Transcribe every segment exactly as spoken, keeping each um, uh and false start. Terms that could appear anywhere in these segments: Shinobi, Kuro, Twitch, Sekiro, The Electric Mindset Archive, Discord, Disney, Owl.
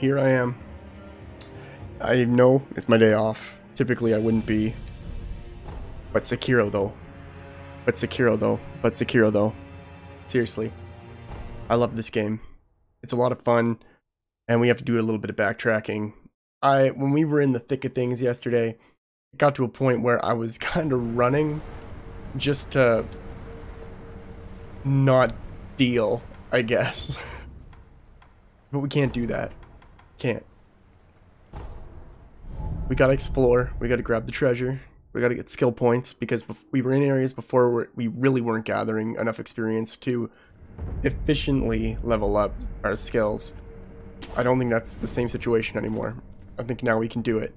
here I am. I know it's my day off. Typically I wouldn't be. But Sekiro though. But Sekiro though. But Sekiro though. Seriously. I love this game. It's a lot of fun. And we have to do a little bit of backtracking. I when we were in the thick of things yesterday, it got to a point where I was kind of running just to not deal, I guess. But we can't do that. Can't. We gotta explore. We gotta grab the treasure. We gotta get skill points because we were in areas before where we really weren't gathering enough experience to efficiently level up our skills. I don't think that's the same situation anymore. I think now we can do it.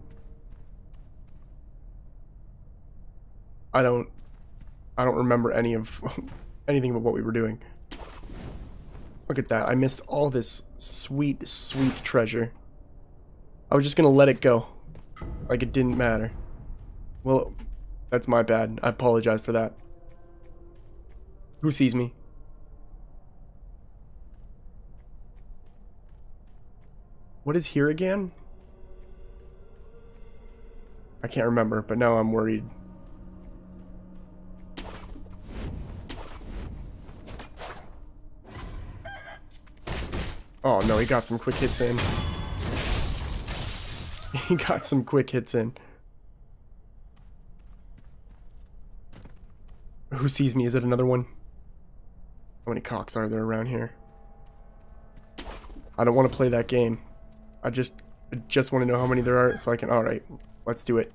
I don't... I don't remember any of... anything about what we were doing. Look at that. I missed all this sweet, sweet treasure. I was just gonna let it go. Like it didn't matter. Well, that's my bad. I apologize for that. Who sees me? What is here again? I can't remember, but now I'm worried. Oh no, he got some quick hits in. He got some quick hits in. Who sees me? Is it another one? How many cocks are there around here? I don't want to play that game. I just I just want to know how many there are so I can... Alright, let's do it.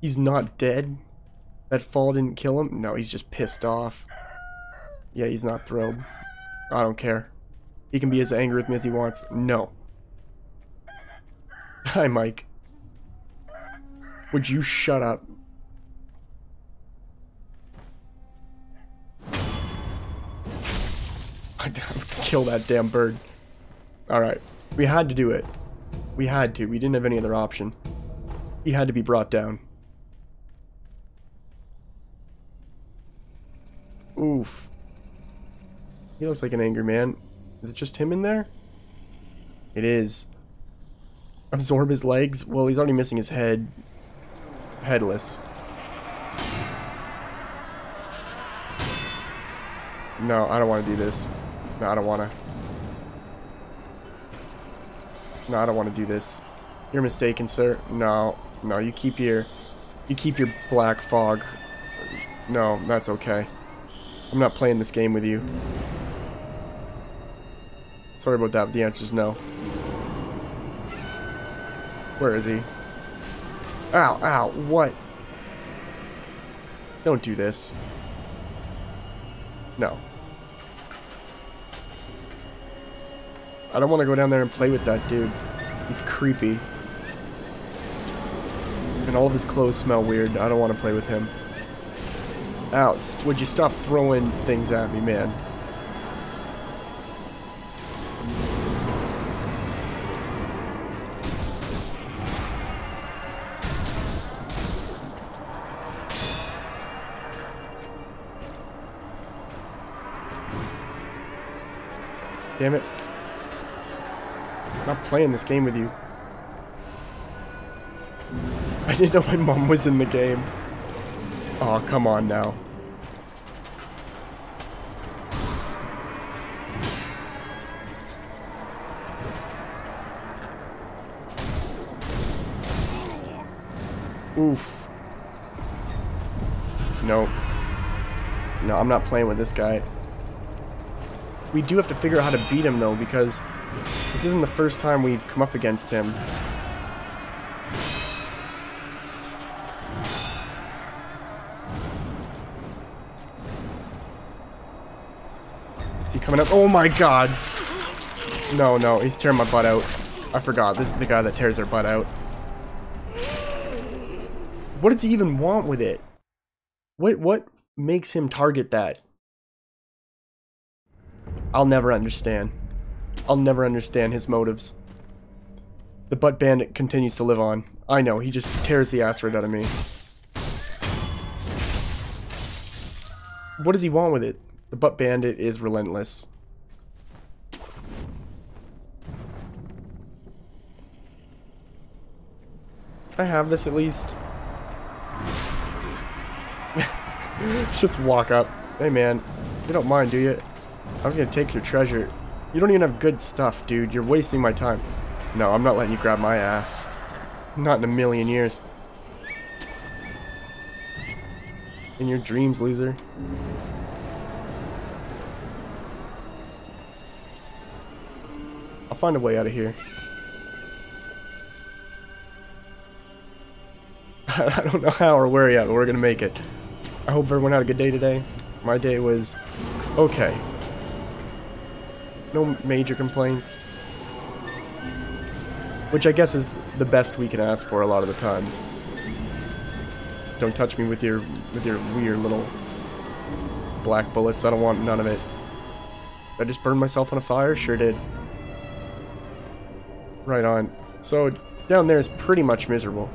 He's not dead? That fall didn't kill him? No, he's just pissed off. Yeah, he's not thrilled. I don't care. He can be as angry with me as he wants. No. Hi, Mike. Would you shut up? I'd kill that damn bird. Alright. We had to do it. We had to. We didn't have any other option. He had to be brought down. Oof. He looks like an angry man. Is it just him in there? It is. Absorb his legs? Well, he's already missing his head. Headless. No, I don't want to do this. No, I don't want to. No, I don't want to do this. You're mistaken, sir. No. No, you keep your... You keep your black fog. No, that's okay. I'm not playing this game with you. Sorry about that, but the answer is no. Where is he? Ow, ow, what? Don't do this. No. I don't want to go down there and play with that dude. He's creepy. And all of his clothes smell weird. I don't want to play with him. Ow, would you stop throwing things at me, man? Damn it. I'm not playing this game with you. I didn't know my mom was in the game. Oh, come on now. Oof. No. No, I'm not playing with this guy. We do have to figure out how to beat him, though, because this isn't the first time we've come up against him. Coming up. Oh my god. No, no, he's tearing my butt out. I forgot. This is the guy that tears their butt out. What does he even want with it? What what makes him target that? I'll never understand. I'll never understand his motives. The butt bandit continues to live on. I know, he just tears the ass right out of me. what does he want with it? The butt bandit is relentless. I have this at least. Just walk up. Hey man, you don't mind, do you? I was gonna take your treasure. You don't even have good stuff, dude. You're wasting my time. No, I'm not letting you grab my ass. Not in a million years. In your dreams, loser. I'll find a way out of here. I don't know how or where yet, but we're gonna make it. I hope everyone had a good day today. My day was okay. No major complaints. Which I guess is the best we can ask for a lot of the time. Don't touch me with your with your weird little black bullets. I don't want none of it. Did I just burned myself on a fire? Sure did. Right on. So down there is pretty much miserable.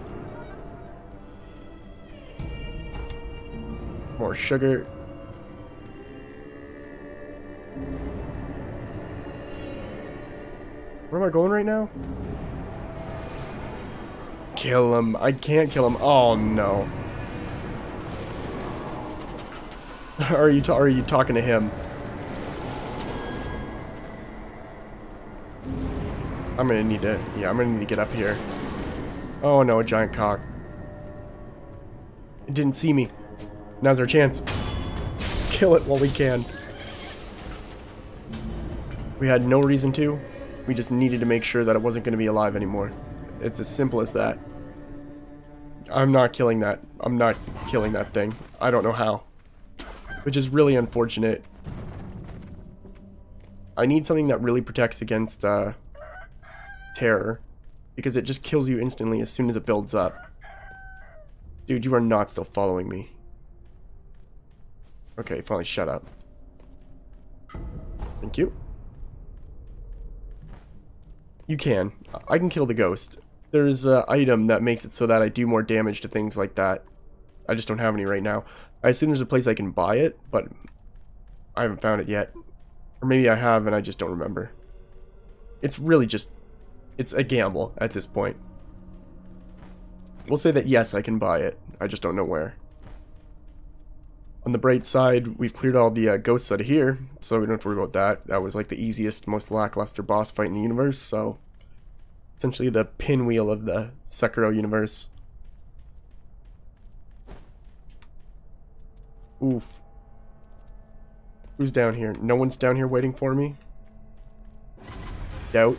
More sugar. Where am I going right now? Kill him. I can't kill him. Oh no. Are you ta are you talking to him? I'm gonna need to yeah, I'm gonna need to get up here. Oh no, a giant cock. It didn't see me. Now's our chance. Kill it while we can. We had no reason to. We just needed to make sure that it wasn't gonna be alive anymore. It's as simple as that. I'm not killing that. I'm not killing that thing. I don't know how. Which is really unfortunate. I need something that really protects against uh, terror. Because it just kills you instantly as soon as it builds up. Dude, you are not still following me. Okay, finally shut up. Thank you. You can. I can kill the ghost. There's an item that makes it so that I do more damage to things like that. I just don't have any right now. I assume there's a place I can buy it, but I haven't found it yet. Or maybe I have and I just don't remember. It's really just... it's a gamble at this point. We'll say that yes, I can buy it. I just don't know where. On the bright side, we've cleared all the uh, ghosts out of here, so we don't have to worry about that. That was like the easiest, most lackluster boss fight in the universe, so... essentially the pinwheel of the Sekiro universe. Oof. Who's down here? No one's down here waiting for me? Doubt.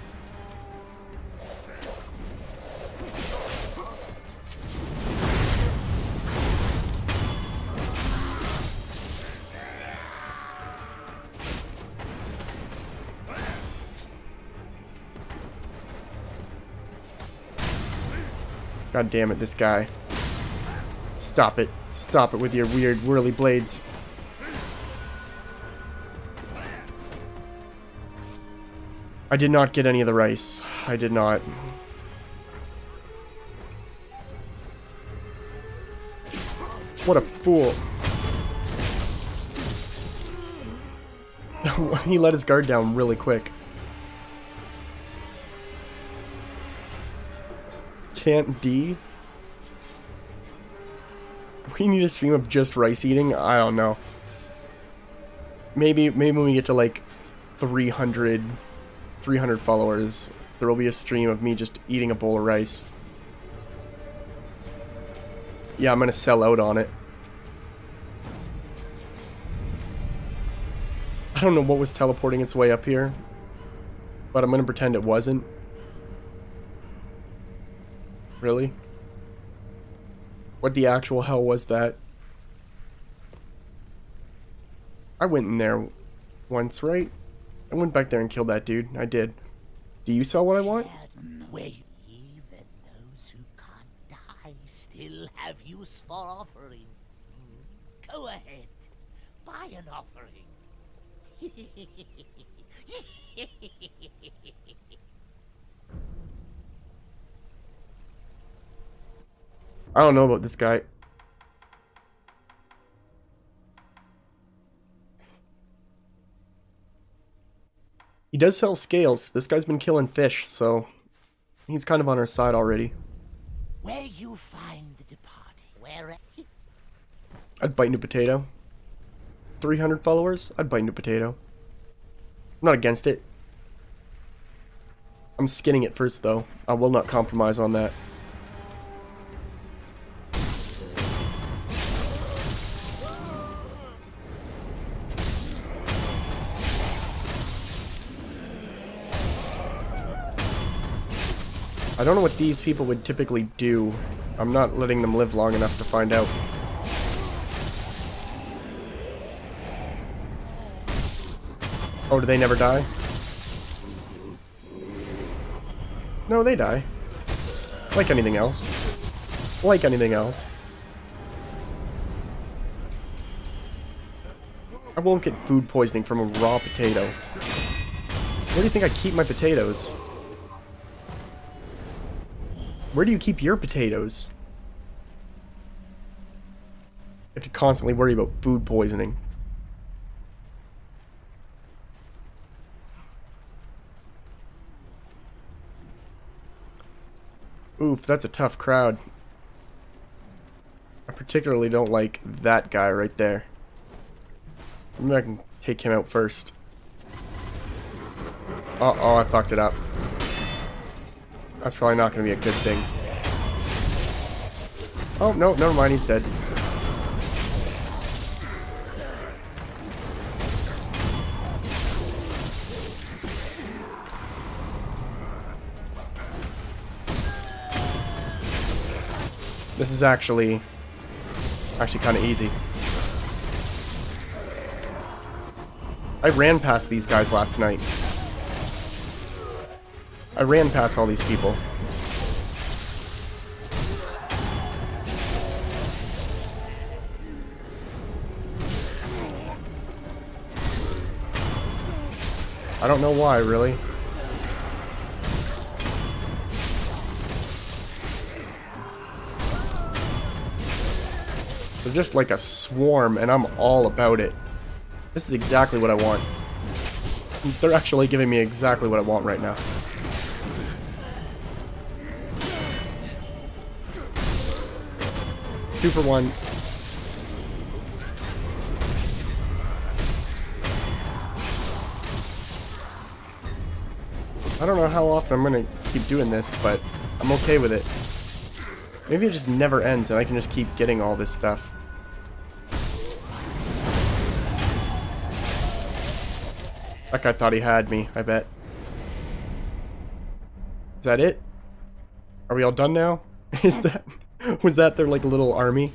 God damn it, this guy. Stop it. Stop it with your weird whirly blades. I did not get any of the rice. I did not. What a fool. He let his guard down really quick. Can't D? We need a stream of just rice eating? I don't know. Maybe maybe when we get to like three hundred followers, there will be a stream of me just eating a bowl of rice. Yeah, I'm gonna sell out on it. I don't know what was teleporting its way up here, but I'm gonna pretend it wasn't. Really? What the actual hell was that? I went in there once, right? I went back there and killed that dude. I did. Do you sell what I want? Wait. Even those who can't die still have useful offerings. Go ahead. Buy an offering. I don't know about this guy. He does sell scales. This guy's been killing fish, so he's kind of on our side already. Where you find the departed? Where? I'd bite into potato. three hundred followers? I'd bite into potato. I'm not against it. I'm skinning it first, though. I will not compromise on that. I don't know what these people would typically do. I'm not letting them live long enough to find out. Oh, do they never die? No, they die. Like anything else. Like anything else. I won't get food poisoning from a raw potato. Where do you think I keep my potatoes? Where do you keep your potatoes? You have to constantly worry about food poisoning. Oof, that's a tough crowd. I particularly don't like that guy right there. Maybe I can take him out first. Uh-oh, I fucked it up. That's probably not going to be a good thing. Oh, no, never mind, he's dead. This is actually, actually kind of easy. I ran past these guys last night. I ran past all these people. I don't know why, really. They're just like a swarm, and I'm all about it. This is exactly what I want. They're actually giving me exactly what I want right now. Two for one. I don't know how often I'm gonna keep doing this, but I'm okay with it. Maybe it just never ends and I can just keep getting all this stuff. That guy thought he had me, I bet. Is that it? Are we all done now? Is that... Was that their, like, little army?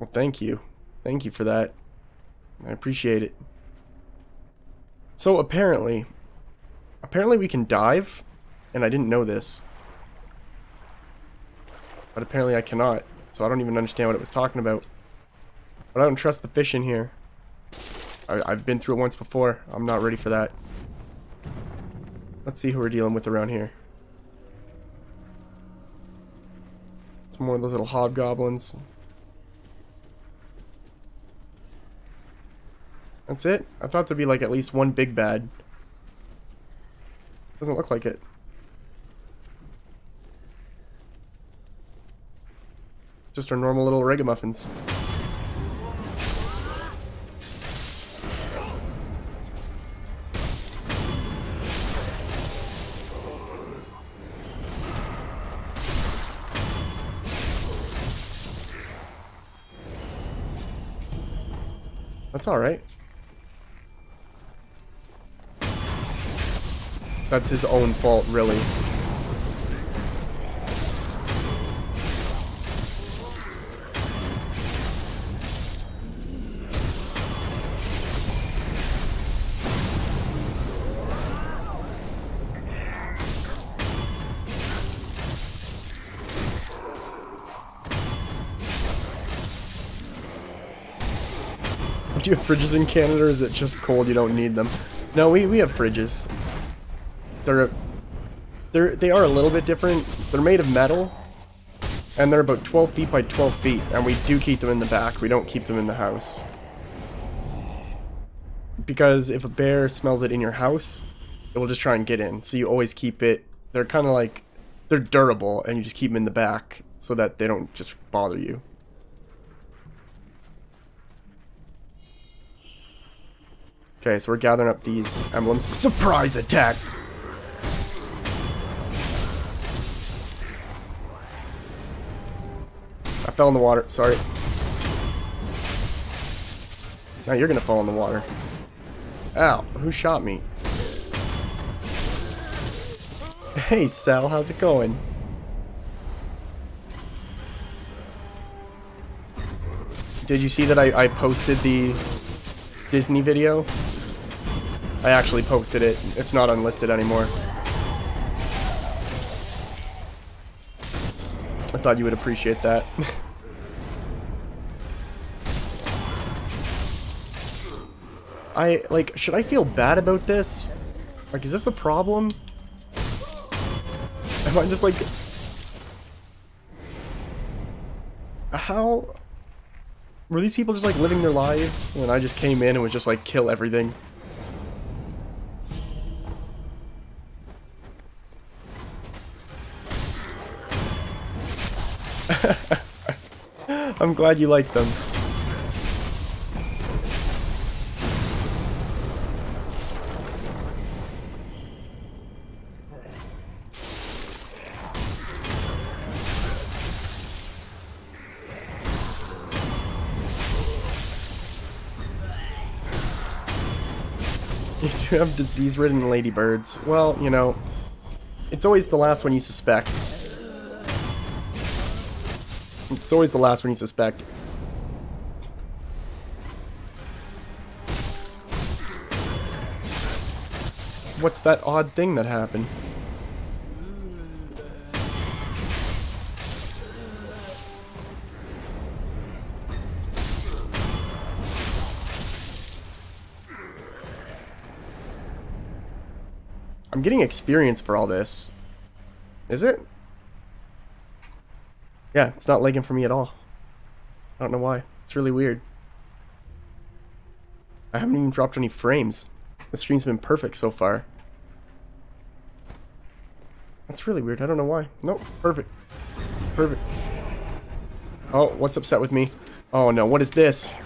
Well, thank you. Thank you for that. I appreciate it. So, apparently... Apparently we can dive, and I didn't know this. But apparently I cannot, so I don't even understand what it was talking about. But I don't trust the fish in here. I, I've been through it once before. I'm not ready for that. Let's see who we're dealing with around here. It's more of those little hobgoblins. That's it? I thought there'd be like at least one big bad. Doesn't look like it. Just our normal little ragamuffins. That's alright. That's his own fault, really. Do you have fridges in Canada, or is it just cold? You don't need them. No, we we have fridges. They're they're they are a little bit different. They're made of metal, and they're about twelve feet by twelve feet. And we do keep them in the back. We don't keep them in the house. because if a bear smells it in your house, it will just try and get in. So you always keep it, they're kind of like, they're durable, and you just keep them in the back so that they don't just bother you. Okay, so we're gathering up these emblems. Surprise attack! I fell in the water, sorry. Now you're gonna fall in the water. Ow, who shot me? Hey Sal, how's it going? Did you see that I, I posted the Disney video? I actually posted it. It's not unlisted anymore. I thought you would appreciate that. I, like, should I feel bad about this? Like, is this a problem? Am I just like... How... Were these people just like living their lives and I just came in and was just like kill everything? I'm glad you like them. You have disease-ridden ladybirds. Well, you know, it's always the last one you suspect. It's always the last one you suspect. What's that odd thing that happened? I'm getting experience for all this. Is it? Yeah, it's not lagging for me at all. I don't know why. It's really weird. I haven't even dropped any frames. The stream's been perfect so far. That's really weird. I don't know why. Nope. Perfect. Perfect. Oh, what's upset with me? Oh no, what is this? He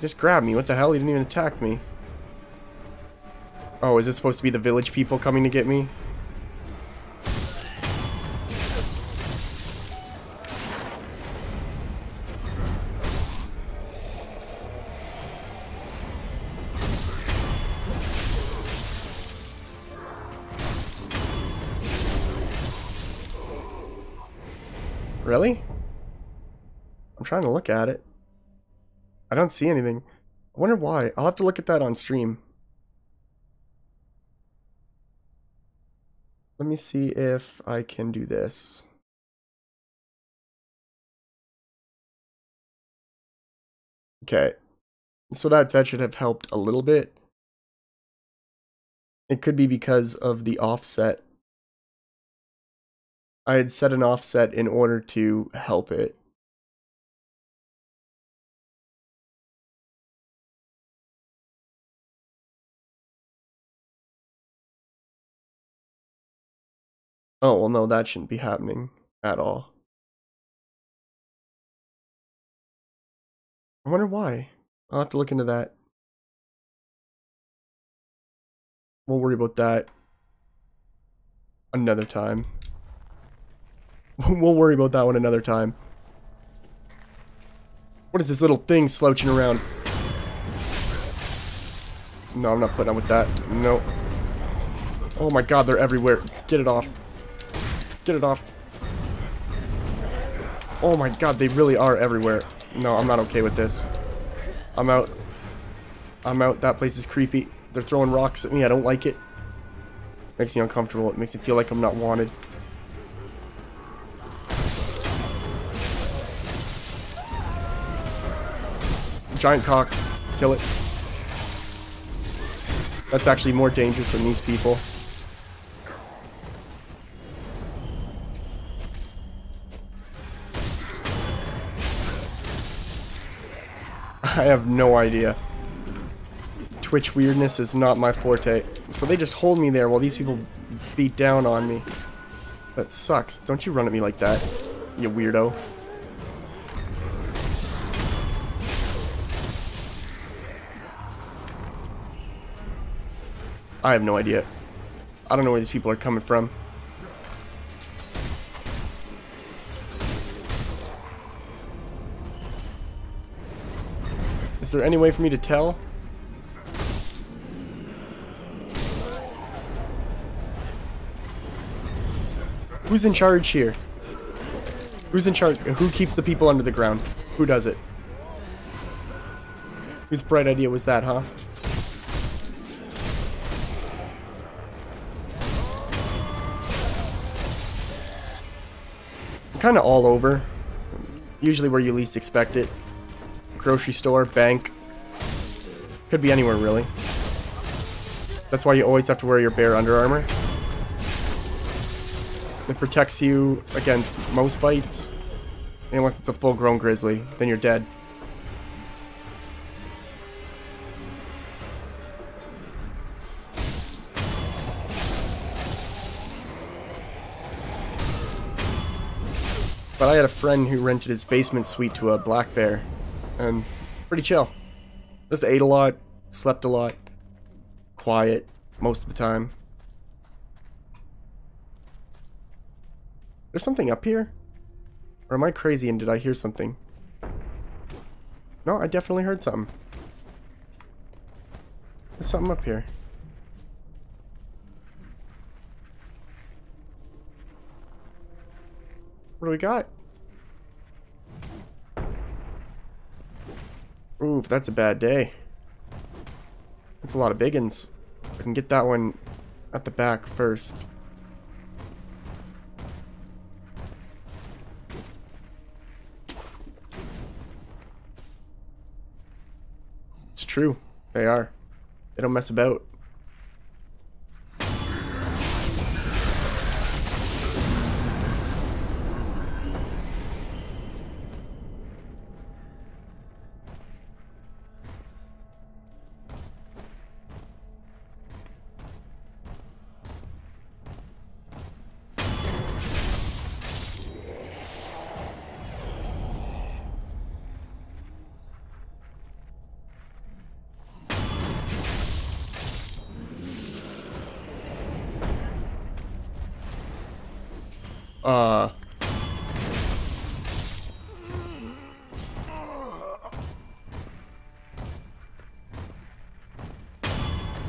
just grabbed me. What the hell? He didn't even attack me. Oh, is it supposed to be the village people coming to get me? Really? I'm trying to look at it. I don't see anything. I wonder why. I'll have to look at that on stream. Let me see if I can do this. Okay. So that, that should have helped a little bit. It could be because of the offset. I had set an offset in order to help it. Oh, well, no, that shouldn't be happening at all. I wonder why. I'll have to look into that. We'll worry about that another time. We'll worry about that one another time. What is this little thing slouching around? No, I'm not putting up with that. No. Oh my god, they're everywhere. Get it off. Get it off. Oh my god, they really are everywhere. No, I'm not okay with this. I'm out. I'm out. That place is creepy. They're throwing rocks at me. I don't like it. Makes me uncomfortable. It makes me feel like I'm not wanted. Giant cock. Kill it. That's actually more dangerous than these people. I have no idea. Twitch weirdness is not my forte. So they just hold me there while these people beat down on me. That sucks. Don't you run at me like that, you weirdo. I have no idea. I don't know where these people are coming from. Is there any way for me to tell? Who's in charge here? Who's in charge? Who keeps the people under the ground? Who does it? Whose bright idea was that, huh? Kind of all over, usually where you least expect it. Grocery store, bank, could be anywhere really. That's why you always have to wear your bare Under Armour. It protects you against most bites, and unless it's a full-grown grizzly, then you're dead. But I had a friend who rented his basement suite to a black bear, and pretty chill. Just ate a lot, slept a lot, quiet most of the time. There's something up here? Or am I crazy and did I hear something? No, I definitely heard something. There's something up here. What do we got? Ooh, that's a bad day. That's a lot of biggins. I can get that one at the back first. It's true. They are. They don't mess about. Uh, I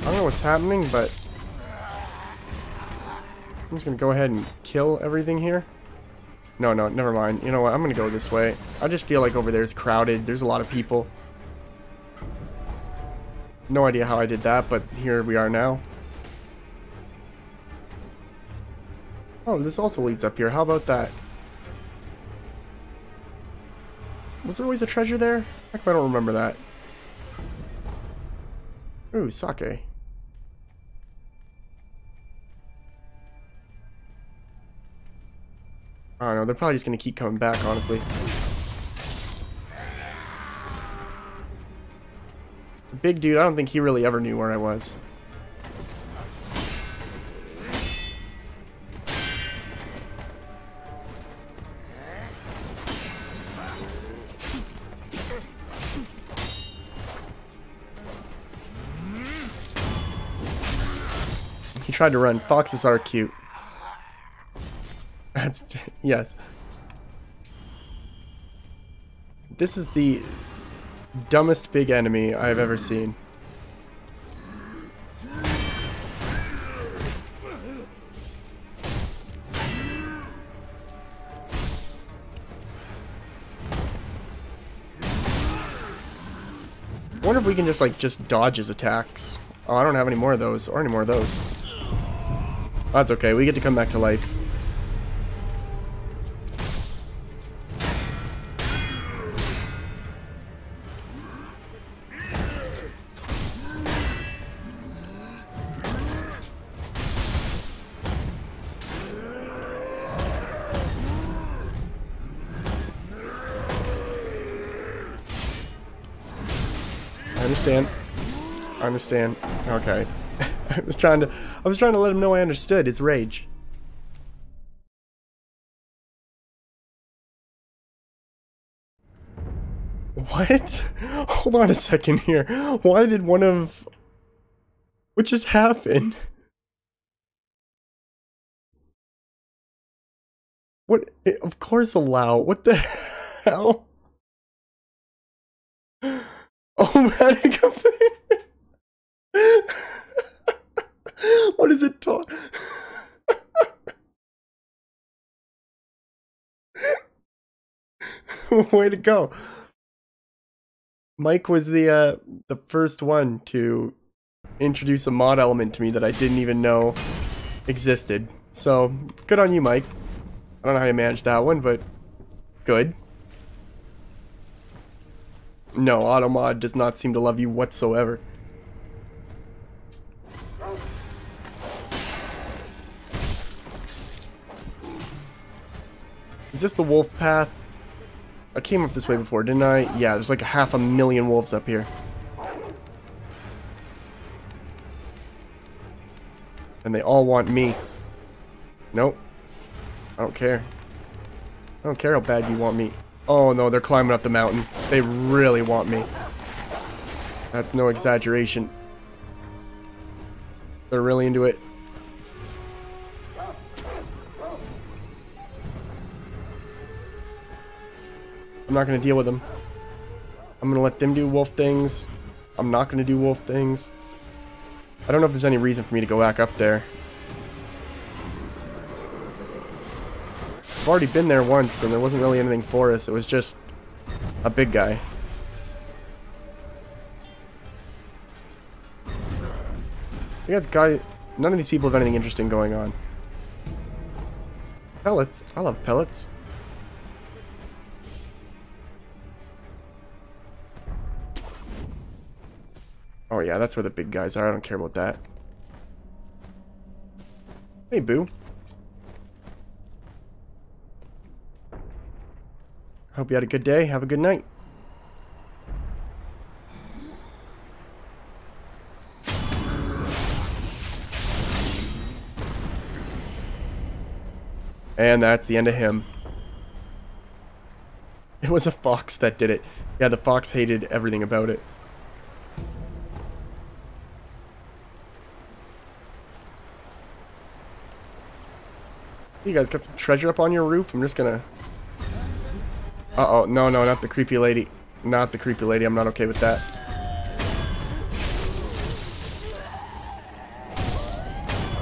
don't know what's happening, but I'm just gonna go ahead and kill everything here. No, no, never mind. You know what? I'm gonna go this way. I just feel like over there is crowded. There's a lot of people. No idea how I did that, but here we are now. Oh, this also leads up here. How about that? Was there always a treasure there? Heck, I don't remember that. Ooh, sake. I don't know. They're probably just going to keep coming back, honestly. The big dude, I don't think he really ever knew where I was. Tried to run. Foxes are cute. That's yes. This is the dumbest big enemy I've ever seen. I wonder if we can just like just dodge his attacks. Oh, I don't have any more of those or any more of those. That's okay, we get to come back to life. understand. I understand. Okay. I was trying to I was trying to let him know I understood. It's rage. What? Hold on a second here. Why did one of... What just happened? What? It, of course allow. What the hell? Oh, Manic Complaint. What is it talk? Way to go. Mike was the uh, the first one to introduce a mod element to me that I didn't even know existed. So, good on you, Mike. I don't know how you managed that one, but good. No, Automod does not seem to love you whatsoever. Is this the wolf path? I came up this way before, didn't I? Yeah, there's like a half a million wolves up here. And they all want me. Nope. I don't care. I don't care how bad you want me. Oh no, they're climbing up the mountain. They really want me. That's no exaggeration. They're really into it. I'm not going to deal with them. I'm going to let them do wolf things. I'm not going to do wolf things. I don't know if there's any reason for me to go back up there. I've already been there once and there wasn't really anything for us. It was just a big guy. I guess guy, none of these people have anything interesting going on. Pellets. I love pellets. Oh yeah, that's where the big guys are. I don't care about that. Hey, Boo. Hope you had a good day. Have a good night. And that's the end of him. It was a fox that did it. Yeah, the fox hated everything about it. You guys got some treasure up on your roof? I'm just gonna... Uh-oh, no, no, not the creepy lady. Not the creepy lady, I'm not okay with that.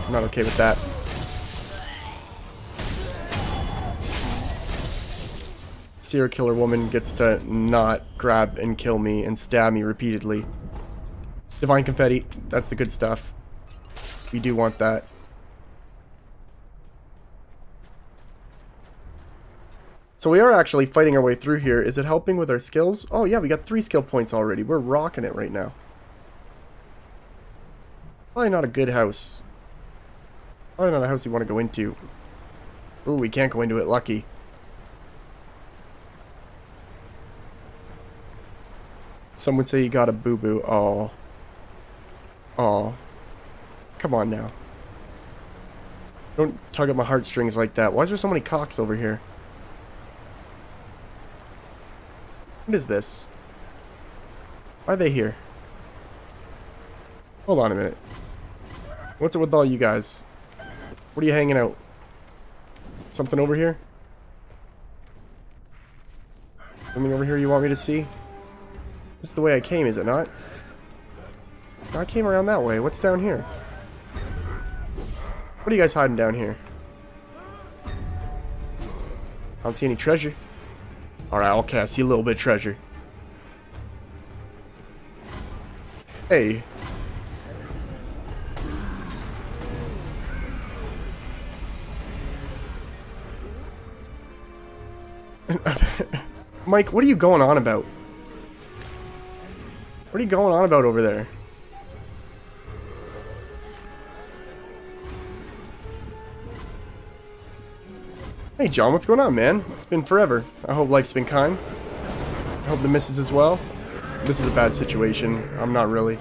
I'm not okay with that. Serial killer woman gets to not grab and kill me and stab me repeatedly. Divine confetti, that's the good stuff. We do want that. So we are actually fighting our way through here. Is it helping with our skills? Oh yeah, we got three skill points already. We're rocking it right now. Probably not a good house. Probably not a house you want to go into. Ooh, we can't go into it. Lucky. Some would say you got a boo-boo. Oh. Oh. Come on now. Don't tug at my heartstrings like that. Why is there so many cocks over here? What is this? Why are they here? Hold on a minute. What's it with all you guys? What are you hanging out? Something over here? Something over here you want me to see? This is the way I came, is it not? No, I came around that way. What's down here? What are you guys hiding down here? I don't see any treasure. Alright, okay, I see a little bit of treasure. Hey. Mike, what are you going on about? What are you going on about over there? Hey John, what's going on, man? It's been forever. I hope life's been kind. I hope the missus is well. This is a bad situation. I'm not really.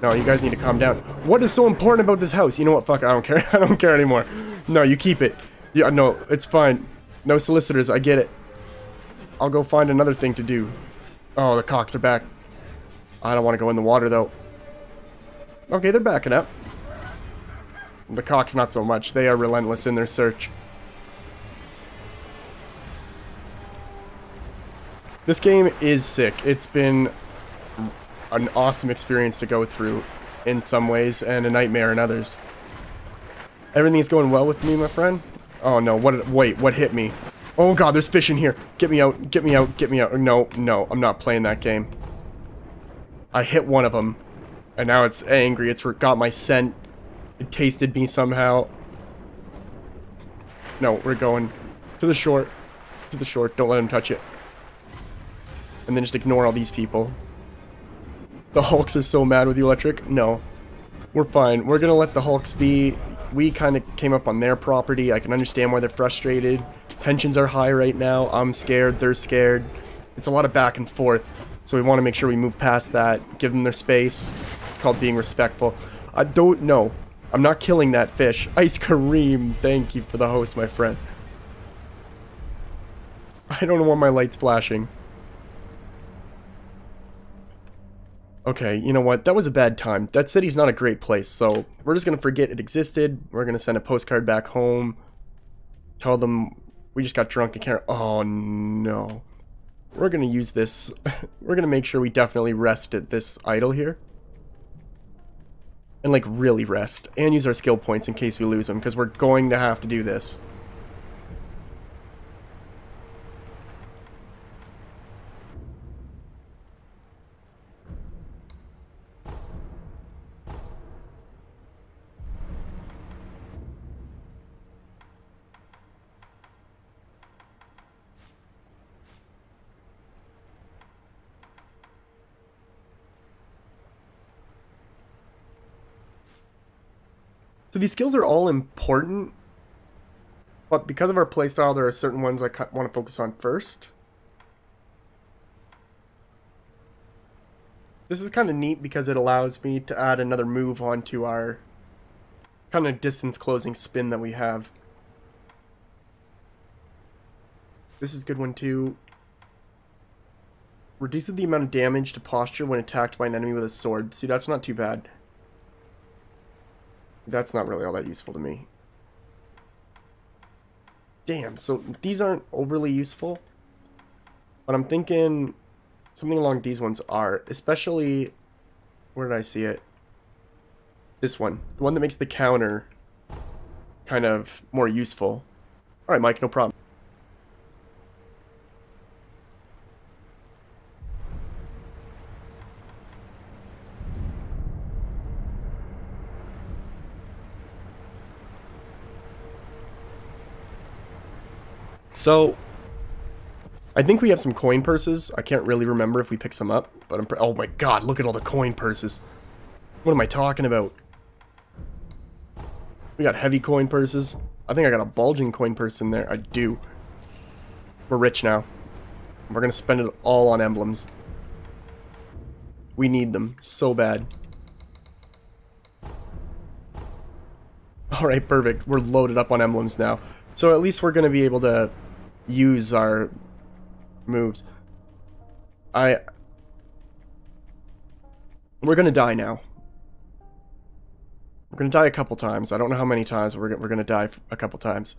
No, you guys need to calm down. What is so important about this house? You know what? Fuck, I don't care. I don't care anymore. No, you keep it. Yeah, no, it's fine. No solicitors, I get it. I'll go find another thing to do. Oh, the cocks are back. I don't want to go in the water, though. Okay, they're backing up. The cocks, not so much. They are relentless in their search. This game is sick. It's been an awesome experience to go through in some ways, and a nightmare in others. Everything's going well with me, my friend. Oh no, what, wait, what hit me? Oh god, there's fish in here. Get me out, get me out, get me out. No, no, I'm not playing that game. I hit one of them, and now it's angry. It's got my scent. It tasted me somehow. No, we're going to the shore. To the shore, don't let him touch it. And then just ignore all these people. The Hulks are so mad with you, Electric. No, we're fine. We're gonna let the Hulks be. We kind of came up on their property. I can understand why they're frustrated. Tensions are high right now. I'm scared. They're scared. It's a lot of back and forth. So we want to make sure we move past that. Give them their space. It's called being respectful. I don't know. I'm not killing that fish. Ice Kareem. Thank you for the host, my friend. I don't want my lights flashing. Okay, you know what? That was a bad time. That city's not a great place, so we're just going to forget it existed. We're going to send a postcard back home. Tell them we just got drunk and can't... Oh, no. We're going to use this. We're going to make sure we definitely rest at this idol here. And, like, really rest. And use our skill points in case we lose them, because we're going to have to do this. So these skills are all important, but because of our playstyle, there are certain ones I want to focus on first. This is kind of neat because it allows me to add another move onto our kind of distance closing spin that we have. This is a good one too. Reduces the amount of damage to posture when attacked by an enemy with a sword. See, that's not too bad. That's not really all that useful to me. Damn, so these aren't overly useful. But I'm thinking something along these ones are. Especially, where did I see it? This one. The one that makes the counter kind of more useful. Alright, Mike, no problem. So, I think we have some coin purses. I can't really remember if we pick some up, but I'm pr oh my god, look at all the coin purses. What am I talking about? We got heavy coin purses. I think I got a bulging coin purse in there. I do. We're rich now. We're gonna spend it all on emblems. We need them so bad. Alright, perfect. We're loaded up on emblems now. So at least we're gonna be able to use our moves. I we're gonna die now. We're gonna die a couple times. I don't know how many times, but we're we're gonna die a couple times.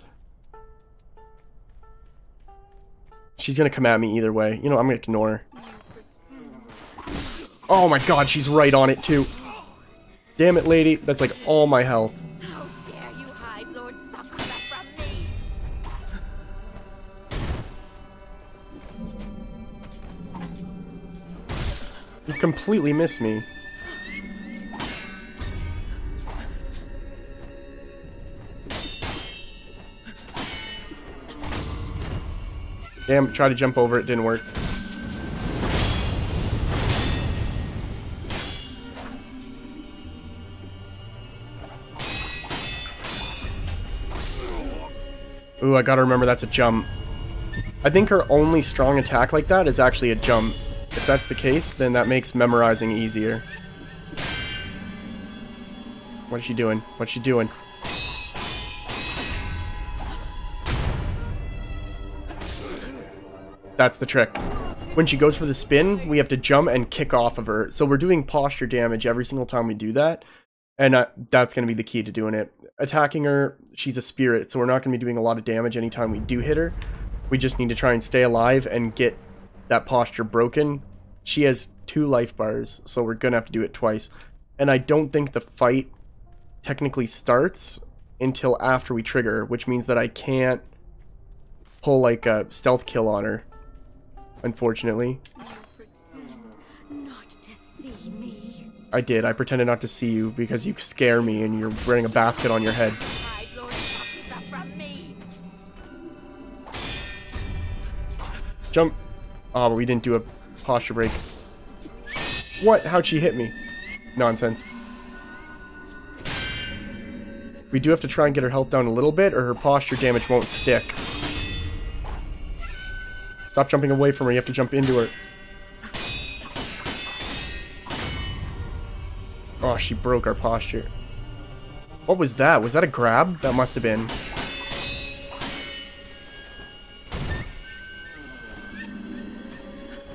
She's gonna come at me either way. You know, I'm gonna ignore her. Oh my god, she's right on it too. Damn it, lady. That's like all my health. You completely missed me. Damn, try to jump over it, didn't work. Ooh, I gotta remember that's a jump. I think her only strong attack like that is actually a jump. If that's the case, then that makes memorizing easier. What is she doing? What's she doing? That's the trick. When she goes for the spin, we have to jump and kick off of her. So we're doing posture damage every single time we do that. And uh, that's going to be the key to doing it. Attacking her, she's a spirit, so we're not going to be doing a lot of damage anytime we do hit her. We just need to try and stay alive and get that posture broken. She has two life bars, so we're going to have to do it twice. And I don't think the fight technically starts until after we trigger, which means that I can't pull like a stealth kill on her, unfortunately. Not to see me. I did. I pretended not to see you because you scare me and you're wearing a basket on your head. Jump. Oh, but we didn't do a posture break. What? How'd she hit me? Nonsense. We do have to try and get her health down a little bit, or her posture damage won't stick. Stop jumping away from her. You have to jump into her. Oh, she broke our posture. What was that? Was that a grab? That must have been.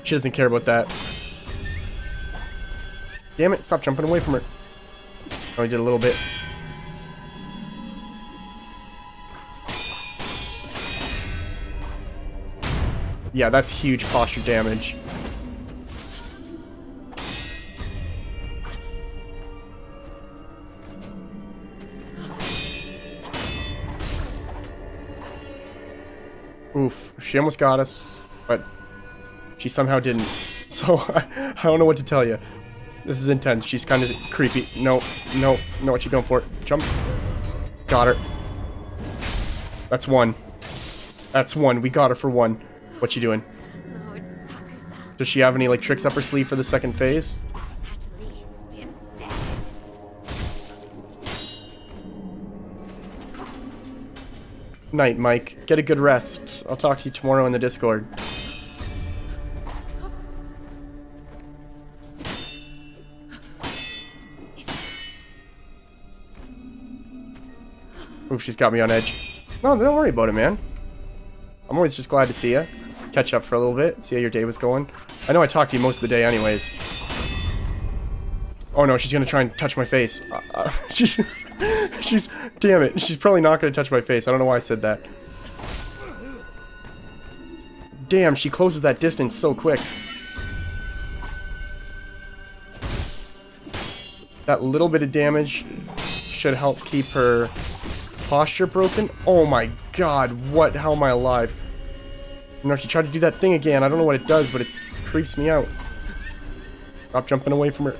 She doesn't care about that. Damn it. Stop jumping away from her. Oh, I did a little bit. Yeah, that's huge posture damage. Oof, she almost got us, but she somehow didn't. So, I don't know what to tell you. This is intense. She's kind of creepy. No, no, no, what you going for? Jump. Got her. That's one. That's one. We got her for one. What you doing? Does she have any like tricks up her sleeve for the second phase? Night, Mike. Get a good rest. I'll talk to you tomorrow in the Discord. Oof, she's got me on edge. No, don't worry about it, man. I'm always just glad to see you. Catch up for a little bit, see how your day was going. I know I talked to you most of the day anyways. Oh no, she's gonna try and touch my face. Uh, uh, she's, she's, damn it, she's probably not gonna touch my face. I don't know why I said that. Damn, she closes that distance so quick. That little bit of damage should help keep her posture broken. Oh my god, what? How am I alive? No, she tried to do that thing again. I don't know what it does, but it creeps me out. Stop jumping away from her.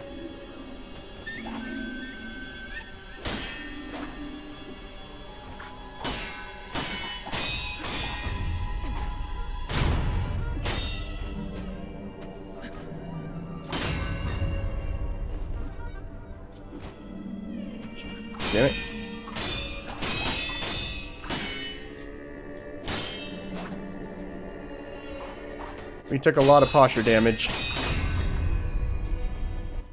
Damn it. We took a lot of posture damage.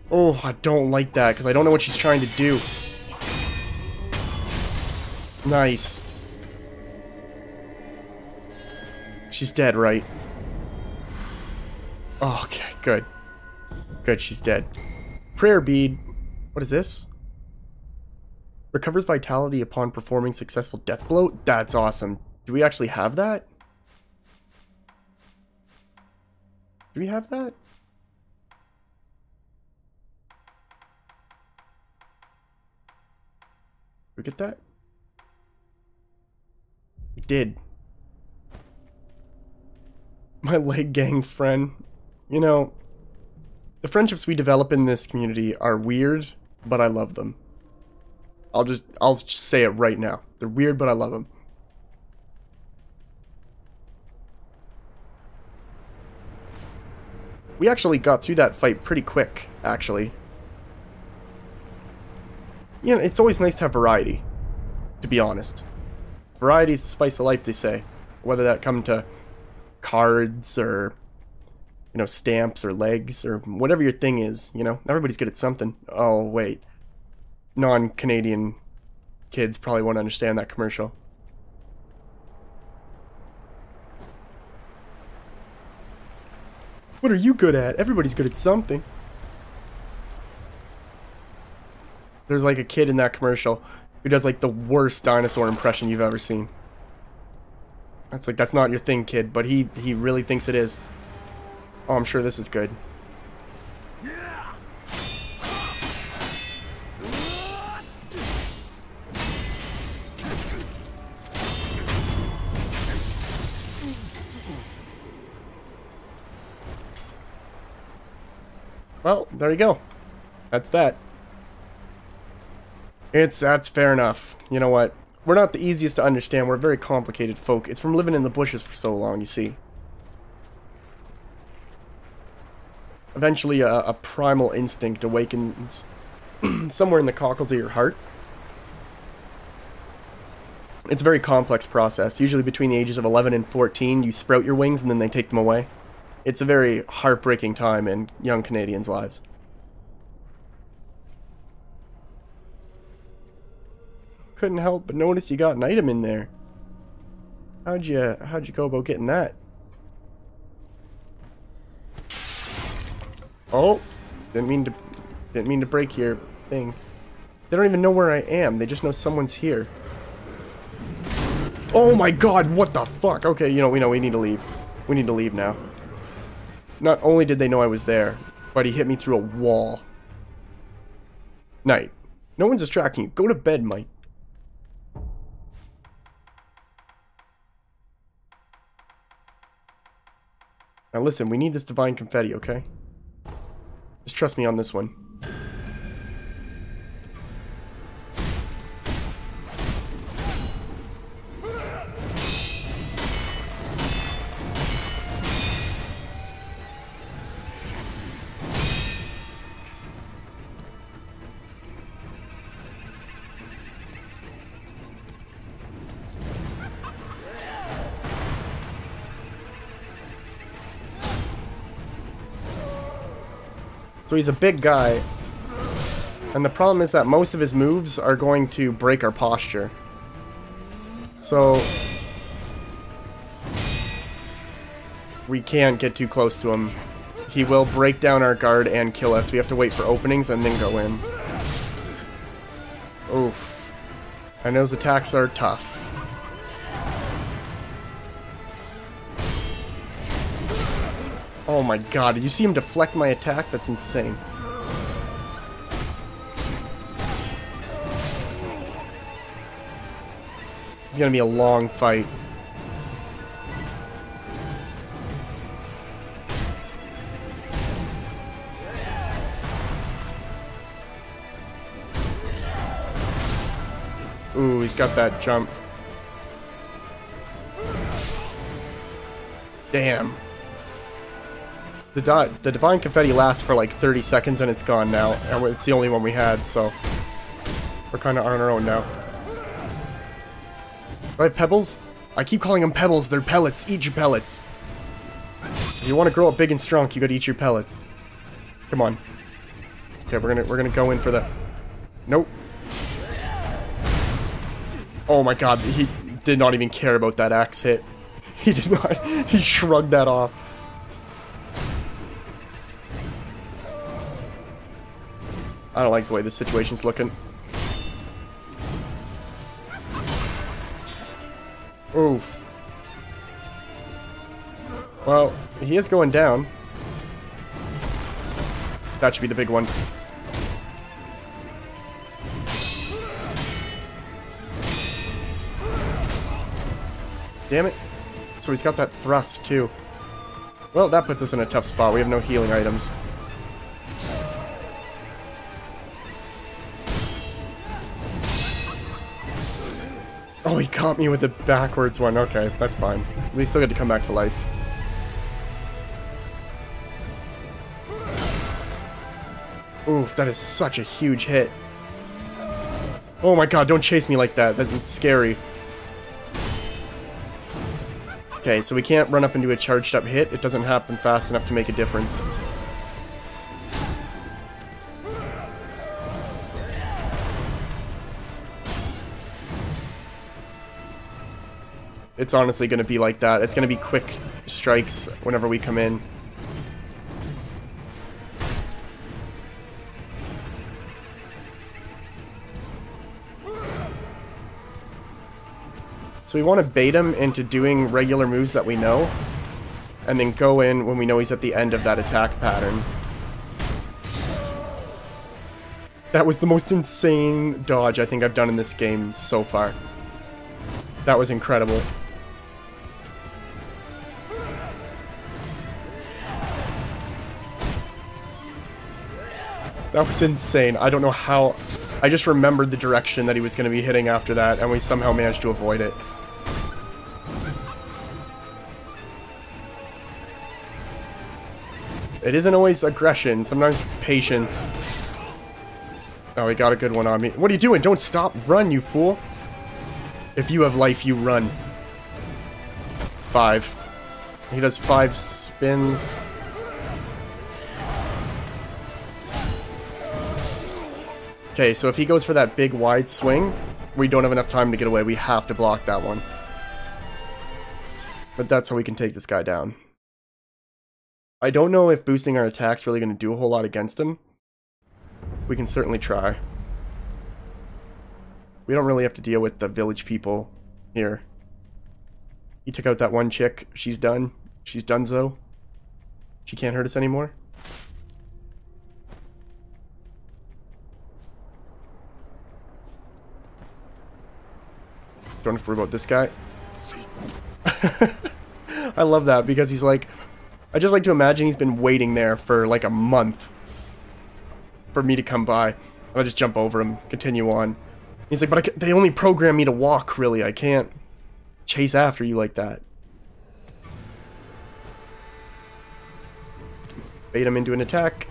Oh, I don't like that, because I don't know what she's trying to do. Nice. She's dead, right? Oh, okay, good. Good, she's dead. Prayer bead. What is this? Recovers vitality upon performing successful death blow? That's awesome. Do we actually have that? Do we have that? Did we get that? We did. My leg gang friend. You know, the friendships we develop in this community are weird, but I love them. I'll just, I'll just say it right now. They're weird, but I love them. We actually got through that fight pretty quick, actually. You know, it's always nice to have variety, to be honest. Variety is the spice of life, they say. Whether that come to cards or you know, stamps or legs or whatever your thing is, you know? Everybody's good at something. Oh, wait. Non-Canadian kids probably won't understand that commercial. What are you good at? Everybody's good at something. There's like a kid in that commercial who does like the worst dinosaur impression you've ever seen. That's like, that's not your thing, kid, but he, he really thinks it is. Oh, I'm sure this is good. Well, there you go. That's that. It's, that's fair enough. You know what? We're not the easiest to understand. We're very complicated folk. It's from living in the bushes for so long, you see. Eventually, a, a primal instinct awakens somewhere in the cockles of your heart. It's a very complex process. Usually between the ages of eleven and fourteen, you sprout your wings and then they take them away. It's a very heartbreaking time in young Canadians' lives. Couldn't help but notice you got an item in there. How'd you, how'd you go about getting that? Oh, didn't mean to, didn't mean to break your thing. They don't even know where I am. They just know someone's here. Oh my God! What the fuck? Okay, you know we know we need to leave. We need to leave now. Not only did they know I was there, but he hit me through a wall. Night. No one's distracting you. Go to bed, Mike. Now listen, we need this divine confetti, okay? Just trust me on this one. So he's a big guy, and the problem is that most of his moves are going to break our posture. So we can't get too close to him. He will break down our guard and kill us. We have to wait for openings and then go in. Oof. I know his attacks are tough. Oh my God, did you see him deflect my attack? That's insane. It's gonna be a long fight. Ooh, he's got that jump. Damn. The, di the Divine Confetti lasts for like thirty seconds and it's gone now. And it's the only one we had, so we're kind of on our own now. Do I have pebbles? I keep calling them pebbles. They're pellets. Eat your pellets. If you want to grow up big and strong, you gotta eat your pellets. Come on. Okay, we're gonna we're gonna go in for the. Nope. Oh my God, he did not even care about that axe hit. He did not. He shrugged that off. I don't like the way this situation's looking. Oof. Well, he is going down. That should be the big one. Damn it. So he's got that thrust too. Well, that puts us in a tough spot. We have no healing items. Oh, he caught me with the backwards one. Okay, that's fine. We still got to come back to life. Oof, that is such a huge hit. Oh my God, don't chase me like that. That's scary. Okay, so we can't run up and do a charged up hit. It doesn't happen fast enough to make a difference. It's honestly going to be like that. It's going to be quick strikes whenever we come in. So we want to bait him into doing regular moves that we know, and then go in when we know he's at the end of that attack pattern. That was the most insane dodge I think I've done in this game so far. That was incredible. That was insane. I don't know how... I just remembered the direction that he was going to be hitting after that, and we somehow managed to avoid it. It isn't always aggression. Sometimes it's patience. Oh, he got a good one on me. What are you doing? Don't stop. Run, you fool. If you have life, you run. Five. He does five spins. Okay, so if he goes for that big wide swing, we don't have enough time to get away. We have to block that one. But that's how we can take this guy down. I don't know if boosting our attack's really going to do a whole lot against him. We can certainly try. We don't really have to deal with the village people here. He took out that one chick. She's done. She's donezo. She can't hurt us anymore. Don't have to worry about this guy. I love that because he's like... I just like to imagine he's been waiting there for like a month for me to come by. And I just jump over him, continue on. He's like, but I can, they only program me to walk, really. I can't chase after you like that. Bait him into an attack.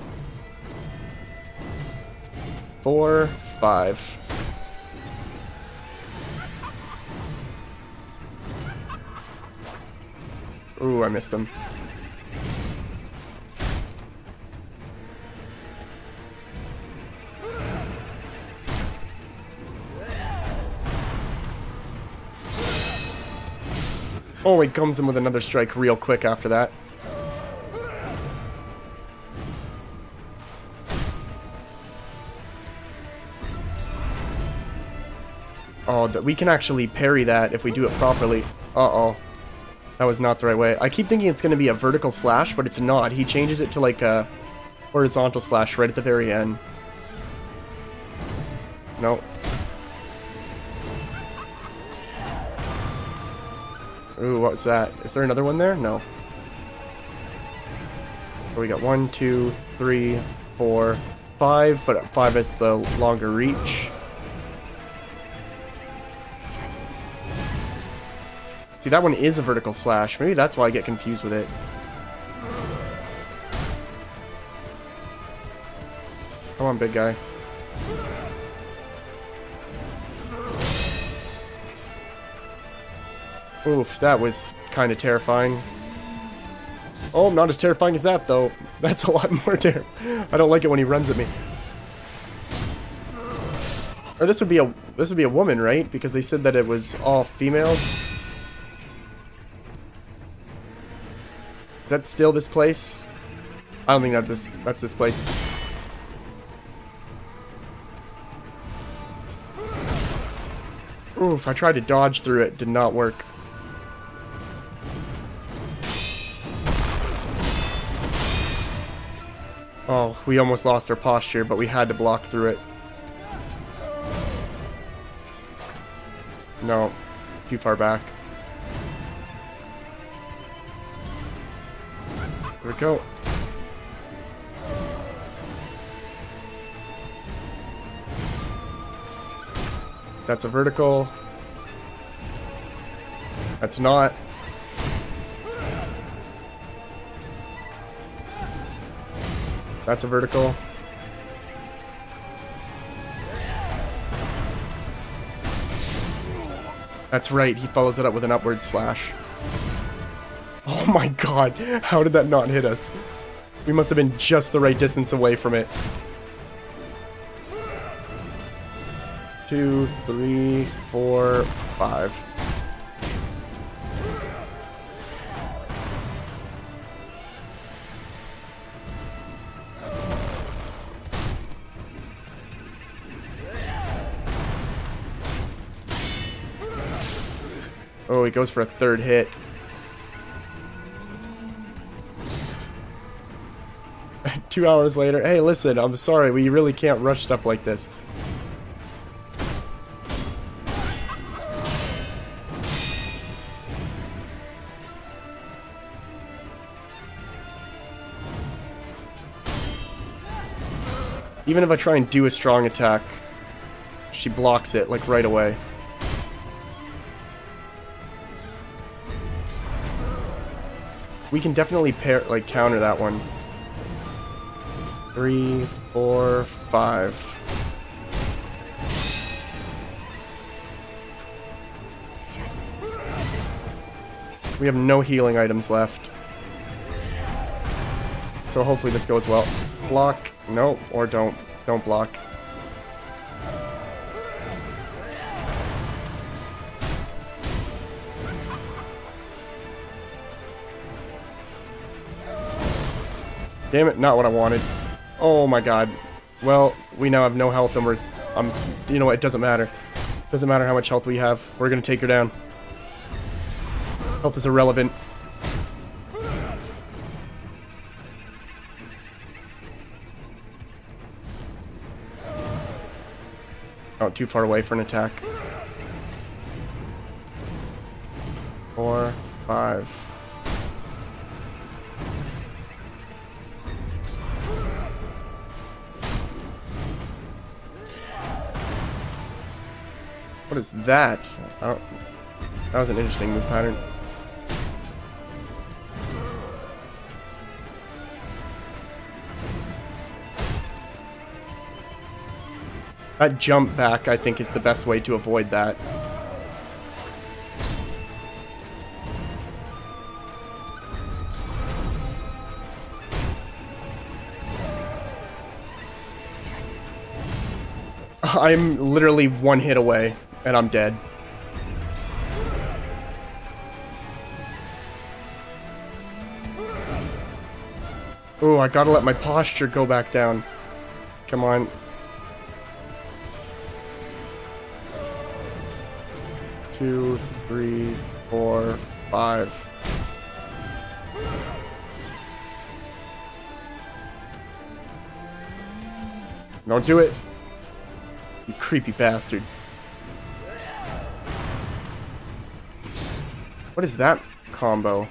Four, five. Ooh, I missed him. Oh, he comes in with another strike real quick after that. Oh, that we can actually parry that if we do it properly. Uh-oh. That was not the right way. I keep thinking it's going to be a vertical slash, but it's not. He changes it to like a horizontal slash right at the very end. No. Ooh, what was that? Is there another one there? No. So we got one, two, three, four, five, but five is the longer reach. See, that one is a vertical slash. Maybe that's why I get confused with it. Come on, big guy. Oof, that was kind of terrifying. Oh, not as terrifying as that, though. That's a lot more terrifying. I don't like it when he runs at me. Or this would be a this would be a woman, right? Because they said that it was all females. Is that still this place? I don't think that this that's this place. Oof, I tried to dodge through it. Did not work. Oh, we almost lost our posture, but we had to block through it. No, too far back. Here we go. That's a vertical. That's not. That's a vertical. That's right, he follows it up with an upward slash. Oh my god, how did that not hit us? We must have been just the right distance away from it. Two, three, four, five. Oh, he goes for a third hit. Two hours later. Hey, listen, I'm sorry. We really can't rush stuff like this. Even if I try and do a strong attack, she blocks it, like, right away. We can definitely pair, like, counter that one. Three, four, five. We have no healing items left. So hopefully this goes well. Block. Nope. Or don't. Don't block. Damn it, not what I wanted. Oh my god. Well, we now have no health and we're... Um, you know what, it doesn't matter. It doesn't matter how much health we have. We're gonna take her down. Health is irrelevant. Oh, too far away for an attack. Four, five... What is that? I don't, that was an interesting move pattern. That jump back, I think, is the best way to avoid that. I'm literally one hit away. And I'm dead. Ooh, I gotta let my posture go back down. Come on. Two, three, four, five. Don't do it. You creepy bastard. What is that combo?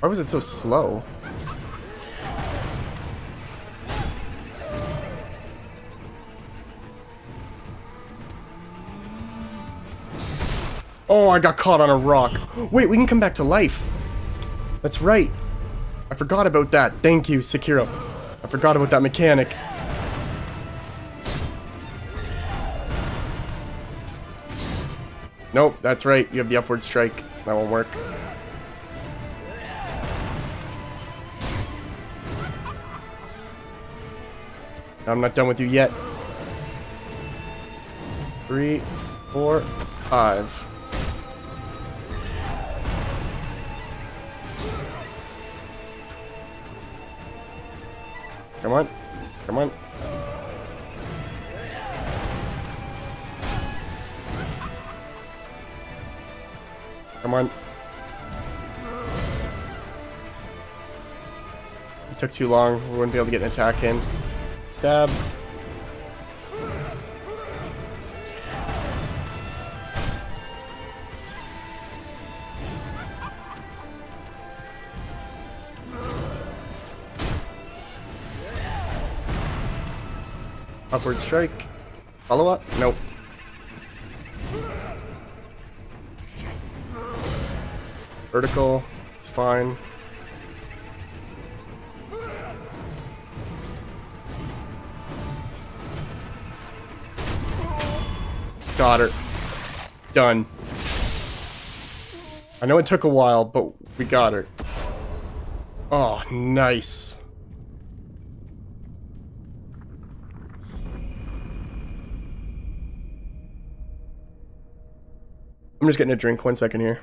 Why was it so slow? Oh, I got caught on a rock. Wait, we can come back to life. That's right. I forgot about that. Thank you, Sekiro. I forgot about that mechanic. Nope, that's right. You have the upward strike. That won't work. I'm not done with you yet. Three, four, five. Come on. Come on. Come on. It took too long. We wouldn't be able to get an attack in. Stab. Upward strike. Follow up? Nope. Vertical, it's fine. Got her. Done. I know it took a while, but We got her. Oh, nice. I'm just getting a drink. One second here.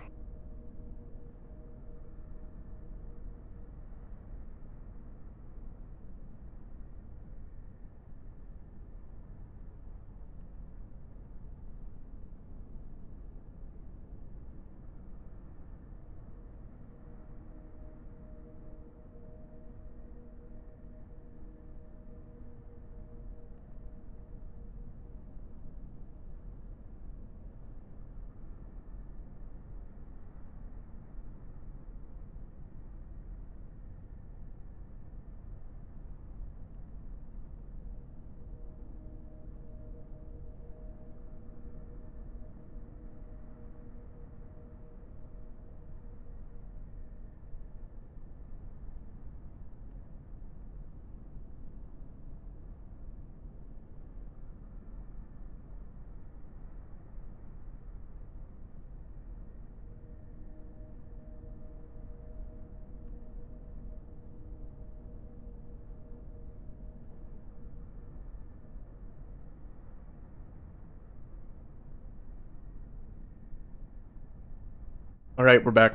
Alright, we're back.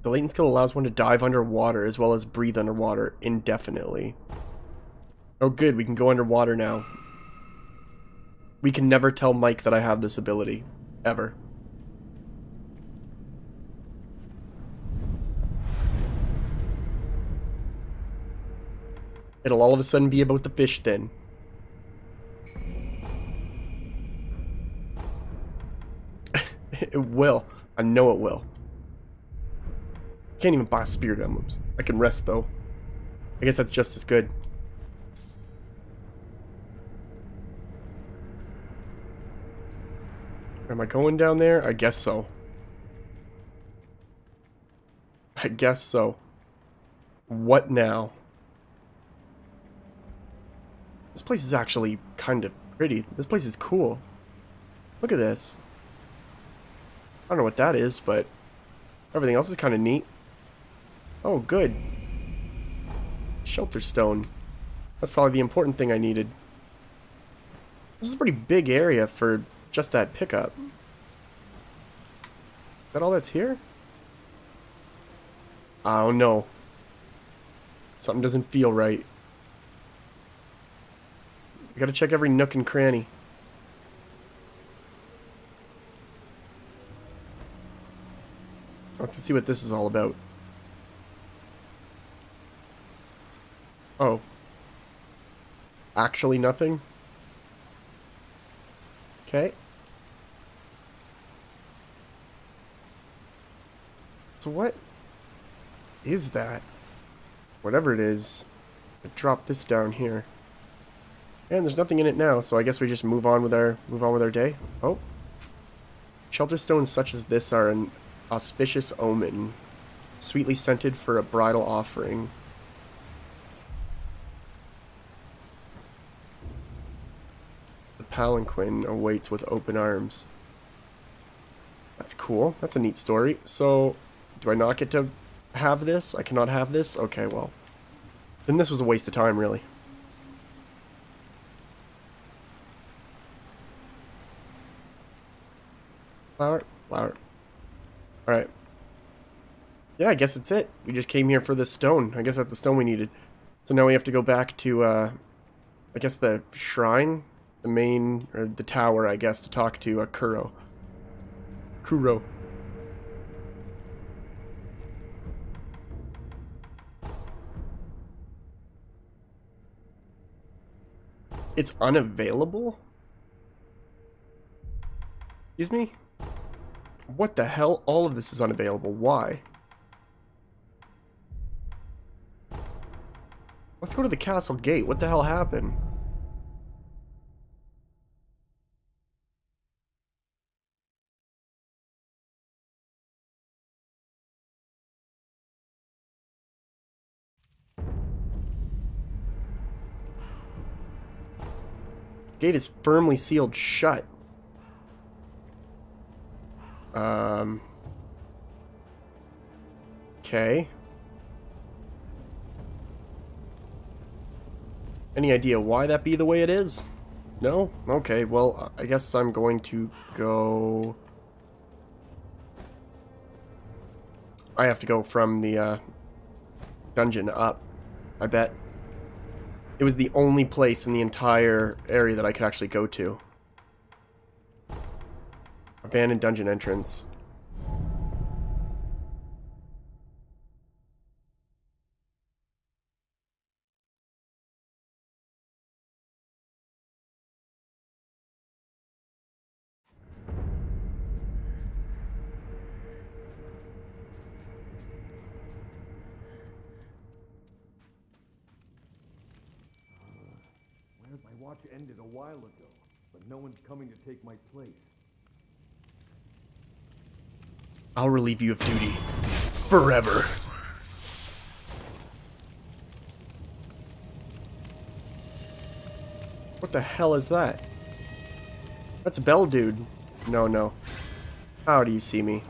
The latent skill allows one to dive underwater as well as breathe underwater indefinitely. Oh good, we can go underwater now. We can never tell Mike that I have this ability. Ever. It'll all of a sudden be about the fish then. It will. I know it will. Can't even buy spirit emblems. I can rest though. I guess that's just as good. Am I going down there? I guess so. I guess so. What now? This place is actually kind of pretty. This place is cool. Look at this. I don't know what that is, but everything else is kind of neat. Oh, good. Shelter stone. That's probably the important thing I needed. This is a pretty big area for just that pickup. Is that all that's here? I don't know. Something doesn't feel right. We gotta check every nook and cranny. Let's see what this is all about. Oh. Actually nothing? Okay. So what is that? Whatever it is, I dropped this down here. And there's nothing in it now, so I guess we just move on with our move on with our day. Oh. Shelter stones such as this are an auspicious omen, sweetly scented for a bridal offering. The palanquin awaits with open arms. That's cool. That's a neat story. So, do I not get to have this? I cannot have this? Okay, well. Then this was a waste of time, really. Flower? Flower. Alright. Yeah, I guess that's it. We just came here for this stone. I guess that's the stone we needed. So now we have to go back to, uh, I guess the shrine? The main, or the tower, I guess, to talk to uh, Kuro. Kuro. It's unavailable? Excuse me? What the hell? All of this is unavailable. Why? Let's go to the castle gate. What the hell happened? Gate is firmly sealed shut. Um, Okay. Any idea why that be the way it is? No? Okay, well, I guess I'm going to go... I have to go from the uh, dungeon up, I bet. It was the only place in the entire area that I could actually go to. Abandoned dungeon entrance. Ended a while ago, but no one's coming to take my place. I'll relieve you of duty forever. What the hell is that? That's a bell, dude. No, no. How do you see me?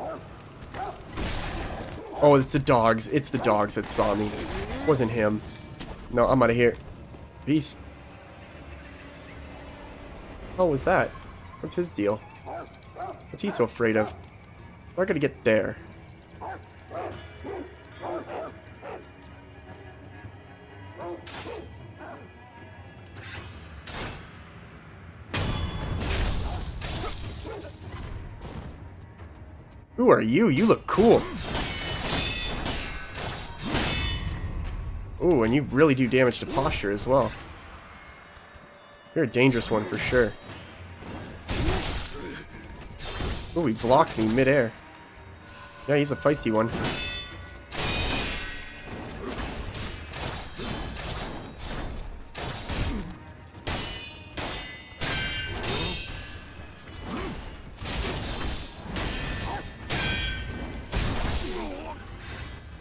Oh, it's the dogs. It's the dogs that saw me. It wasn't him. No, I'm out of here. Peace. What was that? What's his deal? What's he so afraid of? We're gonna get there. Who are you? You look cool. Ooh, and you really do damage to posture as well. You're a dangerous one for sure. Ooh, he blocked me midair. Yeah, he's a feisty one.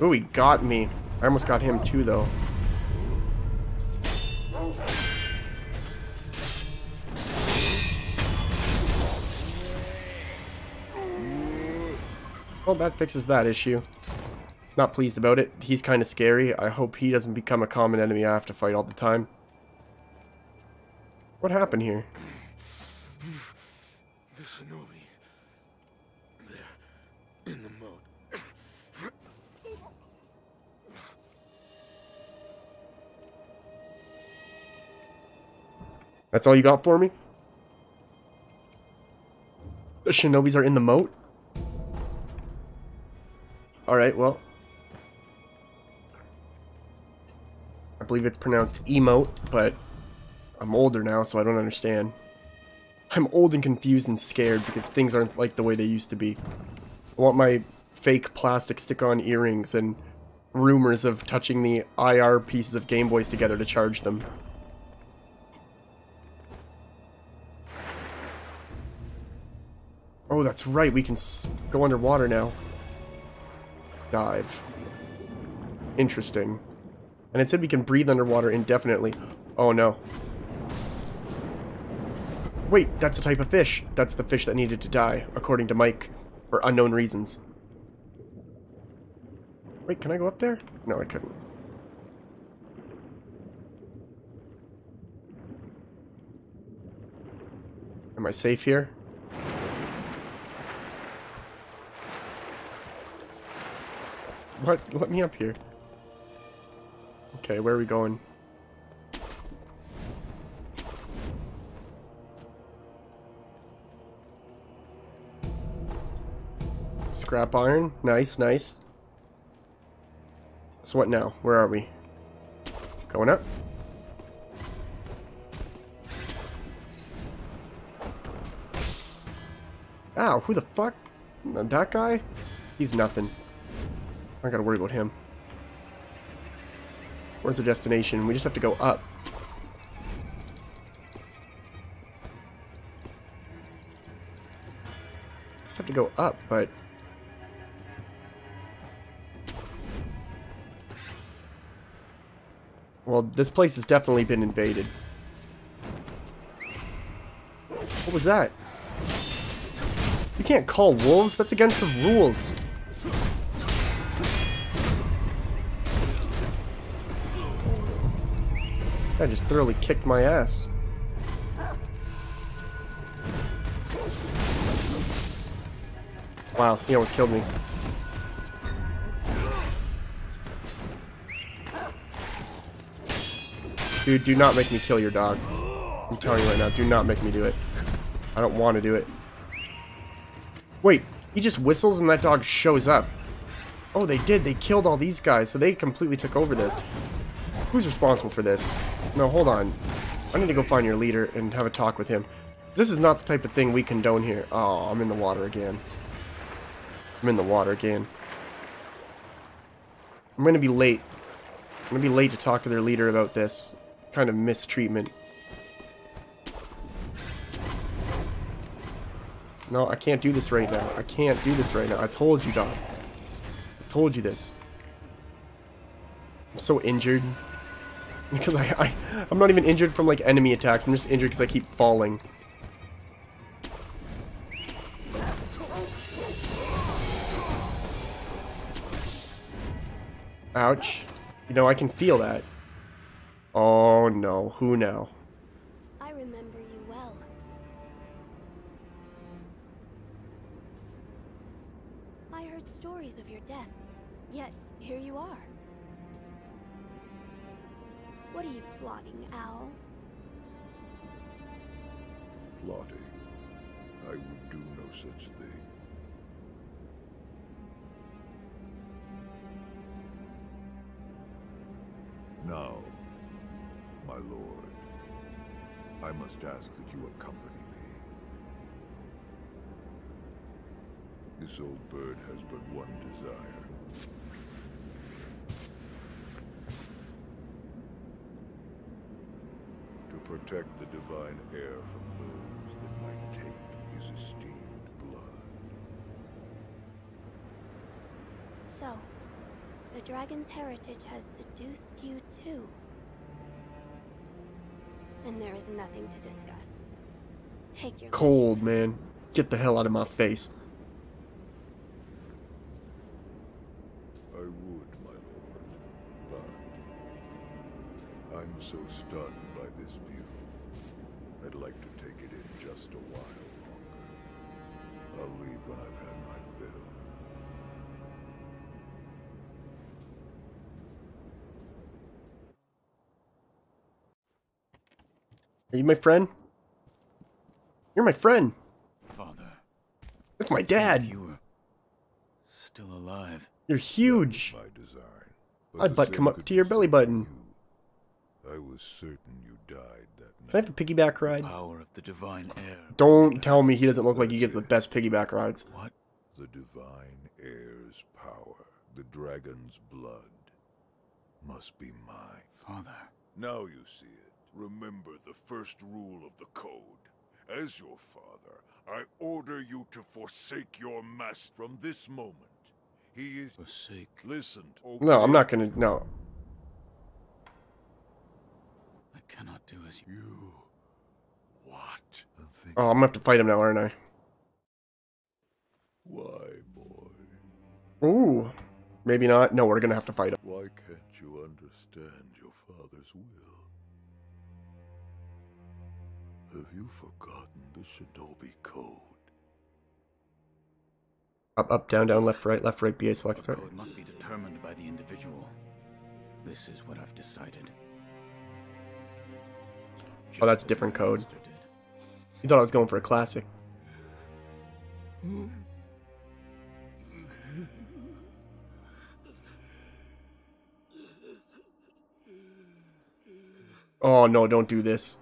Ooh, he got me. I almost got him too, though. Well, that fixes that issue. Not pleased about it. He's kind of scary. I hope he doesn't become a common enemy I have to fight all the time. What happened here? The shinobi. They're in the moat. That's all you got for me? The shinobis are in the moat? Alright, well, I believe it's pronounced emote, but I'm older now, so I don't understand. I'm old and confused and scared because things aren't like the way they used to be. I want my fake plastic stick-on earrings and rumors of touching the I R pieces of Game Boys together to charge them. Oh, that's right, we can s- go underwater now. Dive. Interesting. And it said we can breathe underwater indefinitely. Oh no. Wait, that's a type of fish. That's the fish that needed to die, according to Mike, for unknown reasons. Wait, can I go up there? No, I couldn't. Am I safe here? What? Let me up here. Okay, where are we going? Scrap iron. Nice, nice. So what now? Where are we? Going up? Ow, who the fuck? That guy? He's nothing. I gotta worry about him. Where's the destination? We just have to go up. Just have to go up, but... Well, this place has definitely been invaded. What was that? You can't call wolves. That's against the rules. That just thoroughly kicked my ass. Wow, he almost killed me. Dude, do not make me kill your dog. I'm telling you right now, do not make me do it. I don't want to do it. Wait, he just whistles and that dog shows up. Oh, they did. They killed all these guys, so they completely took over this. Who's responsible for this? No, hold on. I need to go find your leader and have a talk with him. This is not the type of thing we condone here. Oh, I'm in the water again. I'm in the water again. I'm going to be late. I'm going to be late to talk to their leader about this kind of mistreatment. No, I can't do this right now. I can't do this right now. I told you, dog. Told you this. I'm so injured because I, I I'm not even injured from like enemy attacks. I'm just injured because I keep falling. Ouch. You know, I can feel that. Oh no, who now? I remember you well. I heard stories of your death. Yet, here you are. What are you plotting, Owl? Plotting? I would do no such thing. Now, my lord, I must ask that you accompany me. This old bird has but one desire. Protect the divine air from those that might take his esteemed blood. So, the dragon's heritage has seduced you too. And there is nothing to discuss. Take your cold, man. Get the hell out of my face. I would, my lord, but I'm so stunned by this view. I'd like to take it in just a while longer. I'll leave when I've had my fill. Are you my friend? You're my friend. Father. That's my dad. You were still alive. You're huge. My design, I'd butt come up to your belly button. I was certain you died that night. Can I have a piggyback ride? Power of the divine air. Don't tell me he doesn't look like he gets the best piggyback rides. What? The divine air's power, the dragon's blood, must be mine. Father. Now you see it. Remember the first rule of the code. As your father, I order you to forsake your master from this moment. He is forsake. Listen. Okay? No, I'm not gonna. No. Cannot do as you. you. What? Oh, I'm gonna have to fight him now, aren't I? Why, boy? Ooh, maybe not. No, we're gonna have to fight him. Why can't you understand your father's will? Have you forgotten the Shinobi Code? Up, up, down, down, left, right, left, right. B A select start. The code must be determined by the individual. This is what I've decided. Oh, that's a different code. You thought I was going for a classic. Oh, no, don't do this.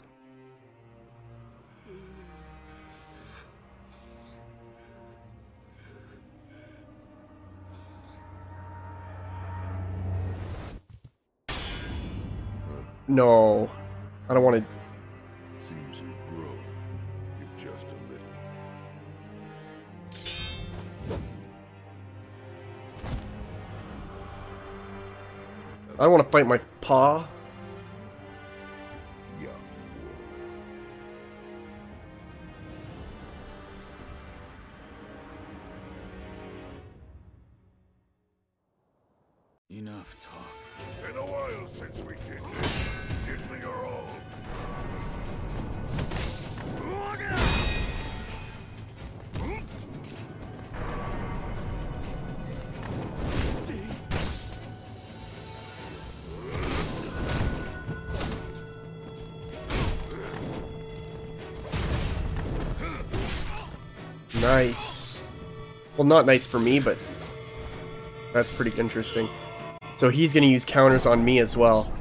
No, I don't want to. I don't want to fight my paw. Yeah. Enough talk. Been a while since we did this. Give me your all. Nice. Well, not nice for me, but that's pretty interesting. So he's going to use counters on me as well.